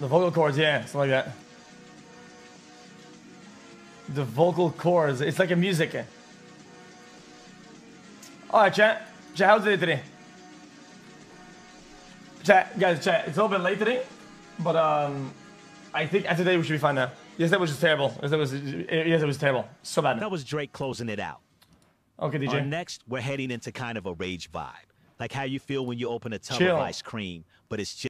The vocal cords, yeah, something like that. The vocal cords, it's like a music. Alright, chat. Chat, how's it today? Chat, guys, chat, it's a little bit late today, but I think after today we should be fine now. Yes, that was just terrible. Yes, it was terrible. So bad. That was Drake closing it out. Okay, DJ. Next, we're heading into kind of a rage vibe. Like how you feel when you open a tub of ice cream, but it's just